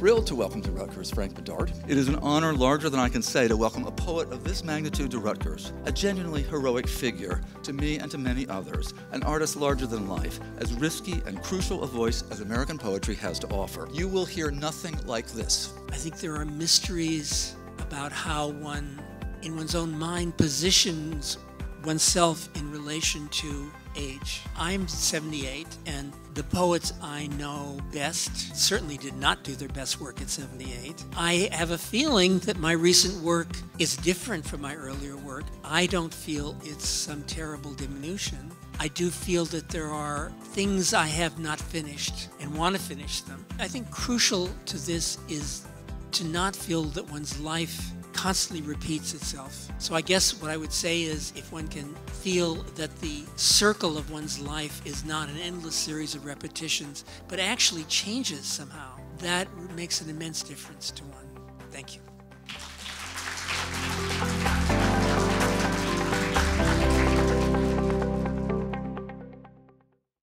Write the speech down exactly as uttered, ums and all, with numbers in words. thrilled to welcome to Rutgers Frank Bidart. It is an honor larger than I can say to welcome a poet of this magnitude to Rutgers, a genuinely heroic figure to me and to many others, an artist larger than life, as risky and crucial a voice as American poetry has to offer. You will hear nothing like this. I think there are mysteries about how one, in one's own mind, positions oneself in relation to age. I'm seventy-eight, and the poets I know best certainly did not do their best work at seventy-eight. I have a feeling that my recent work is different from my earlier work. I don't feel it's some terrible diminution. I do feel that there are things I have not finished and want to finish them. I think crucial to this is to not feel that one's life constantly repeats itself. So I guess what I would say is, if one can feel that the circle of one's life is not an endless series of repetitions, but actually changes somehow, that makes an immense difference to one. Thank you.